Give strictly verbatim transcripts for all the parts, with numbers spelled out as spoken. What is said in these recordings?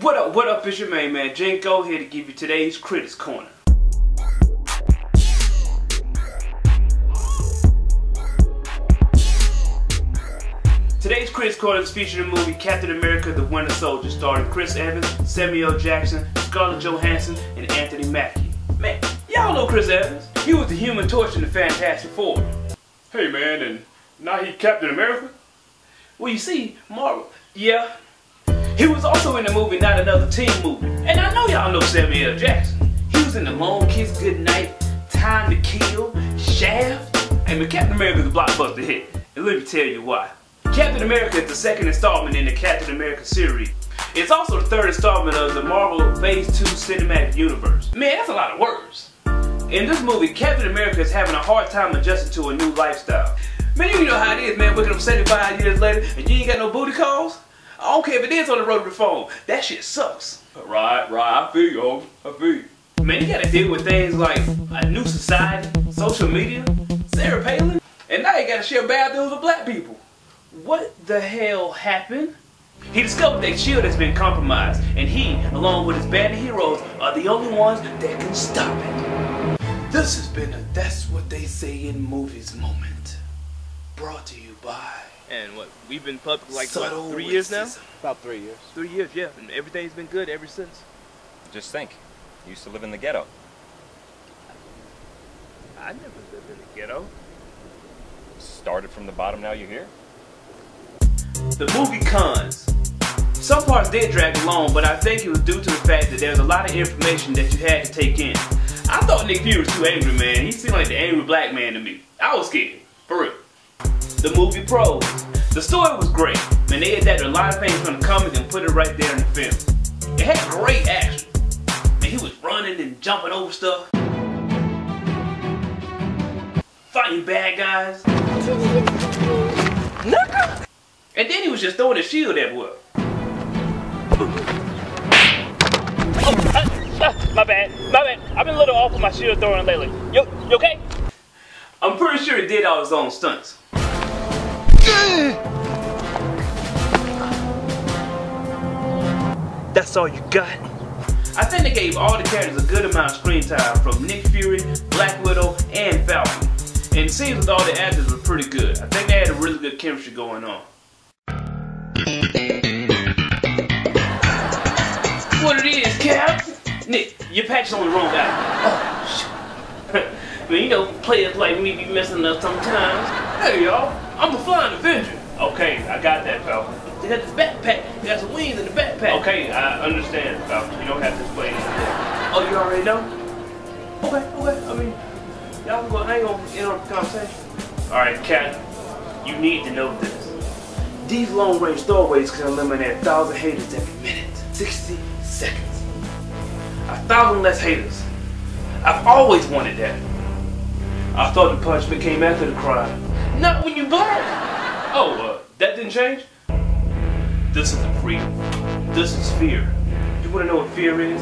What up, what up, it's your main man Jenko here to give you today's Critics Corner. Today's Critics Corner is featuring the movie Captain America The Winter Soldier, starring Chris Evans, Samuel L. Jackson, Scarlett Johansson, and Anthony Mackie. Man, y'all know Chris Evans. He was the Human Torch in the Fantastic Four. Hey man, and now he Captain America? Well, you see, Marvel, yeah. He was also in the movie Not Another Teen Movie. And I know y'all know Samuel L. Jackson. He was in The Long Kiss Goodnight, Time to Kill, Shaft. Hey man, Captain America's a blockbuster hit. And let me tell you why. Captain America is the second installment in the Captain America series. It's also the third installment of the Marvel Phase two Cinematic Universe. Man, that's a lot of words. In this movie, Captain America is having a hard time adjusting to a new lifestyle. Man, you know how it is, man, waking up seventy-five years later and you ain't got no booty calls? I don't care if it is on the rotary phone. That shit sucks. Right, right, I feel you, homie. I feel you. Man, you gotta deal with things like a new society, social media, Sarah Palin, and now you gotta share bathrooms with black people. What the hell happened? He discovered that SHIELD has been compromised, and he, along with his band of heroes, are the only ones that can stop it. This has been a That's What They Say in Movies moment, brought to you by... And what, we've been public like what, three years now? About three years. Three years, yeah. And everything's been good ever since. Just think, you used to live in the ghetto. I never lived in the ghetto. Started from the bottom, now you're here? The movie cons. Some parts did drag along, but I think it was due to the fact that there's a lot of information that you had to take in. I thought Nick Fury was too angry, man. He seemed like the angry black man to me. I was scared, for real. The movie pros. The story was great, and they adapted a lot of things from the comics and put it right there in the film. It had great action. And he was running and jumping over stuff, fighting bad guys. And then he was just throwing his shield everywhere. Oh, uh, uh, my bad, my bad. I've been a little off with my shield throwing lately. You, you okay? I'm pretty sure he did all his own stunts. That's all you got? I think they gave all the characters a good amount of screen time, from Nick Fury, Black Widow, and Falcon. And it seems with all the actors were pretty good. I think they had a really good chemistry going on. What it is, Cap? Nick, your patch is on the wrong guy. Oh, shoot. Man, you know, players like me be messing up sometimes. Hey, y'all. I'm a flying Avenger. Okay, I got that, Falcon. They got this backpack. They got some wings in the backpack. Okay, I understand, Falcon. You don't have to explain anything. Oh, you already know? Okay, okay. I mean, y'all can go hang on end on the conversation. All right, Cat, you need to know this. These long-range throwaways can eliminate a thousand haters every minute. sixty seconds. A thousand less haters. I've always wanted that. I thought the punishment came after the crime. Not when you black! Oh, uh, that didn't change? This is freedom. This is fear. You wanna know what fear is?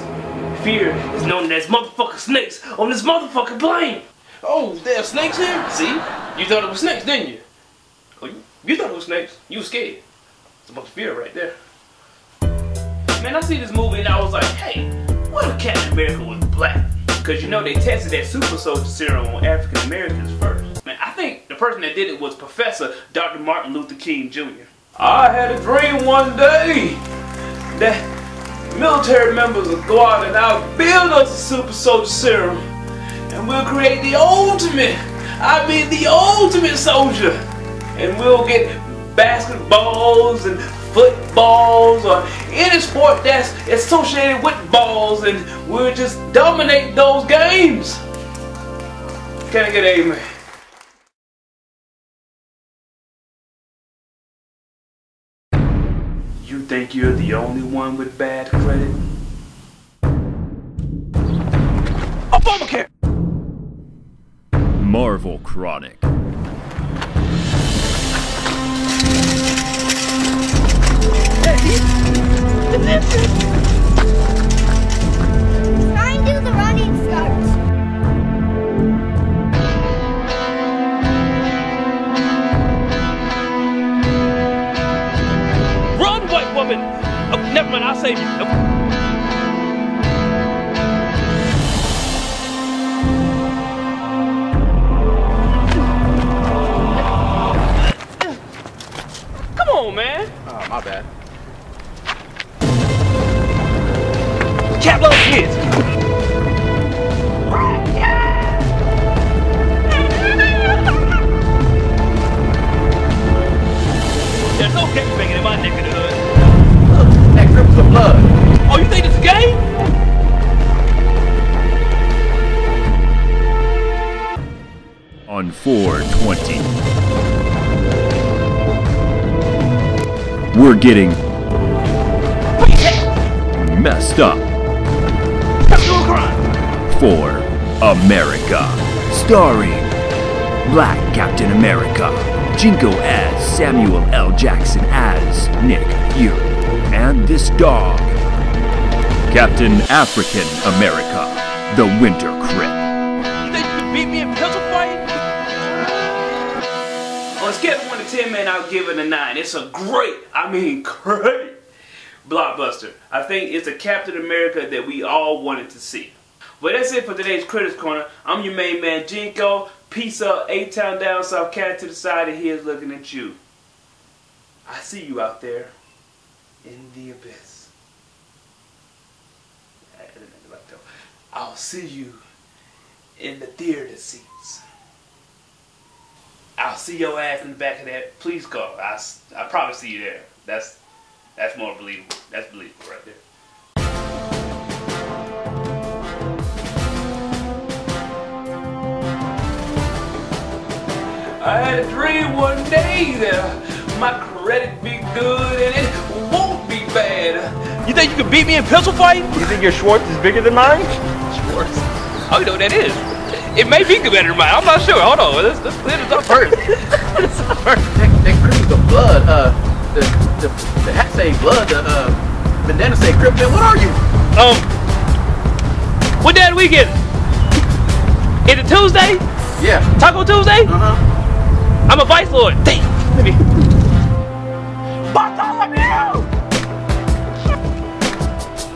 Fear is known as motherfucking snakes on this motherfucking plane! Oh, there are snakes here? See? You thought it was snakes, didn't you? Oh, you, you thought it was snakes. You were scared. It's a bunch of fear right there. Man, I see this movie and I was like, hey, what if Captain America was black? Cause you know they tested that super soldier serum on African Americans first. Man, I think the person that did it was Professor Doctor Martin Luther King Junior I had a dream one day that military members will go out and out build us a super soldier serum, and we'll create the ultimate, I mean the ultimate soldier, and we'll get basketballs and footballs or any sport that's associated with balls, and we'll just dominate those games. Can I get an amen? You think you're the only one with bad credit? Obamacare! Marvel Chronic. Try and do the running starts. Run, white woman! Oh, never mind, I'll save you. Nope. Man. Oh, my bad. Cap those kids! There's no catch banging in my neck of the hood. That grip some blood. Oh, you think it's a game? On four twenty. We're getting messed up for America, starring Black Captain America, Jinko as Samuel L. Jackson as Nick Fury, and this dog, Captain African America, The Winter Crip. You think you beat me in pencil fight? Let's get one. ten, man, I'll give it a nine. It's a great, I mean great, blockbuster. I think it's a Captain America that we all wanted to see. Well, that's it for today's Critics Corner. I'm your main man, Jinko. Peace up, A-Town down, South Cat to the side, and here's looking at you. I see you out there in the abyss. I'll see you in the theater seats. I'll see your ass in the back of that police car. I, I probably see you there. That's that's more believable. That's believable right there. I had a dream one day that my credit be good and it won't be bad. You think you could beat me in pencil fight? You think your Schwartz is bigger than mine? Schwartz? I don't know what that is. It may be better than mine. I'm not sure. Hold on. Let's let's clear this up first. It's up first. That, that cream of blood. Uh, the the the hat say blood. The uh, bandana say crypto. What are you? Um, what day did we get? Is it Tuesday? Yeah. Taco Tuesday. Uh huh. I'm a vice lord. Damn. Let me. Bartholomew!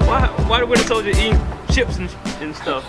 Why why the Winter Soldier eating chips and and stuff?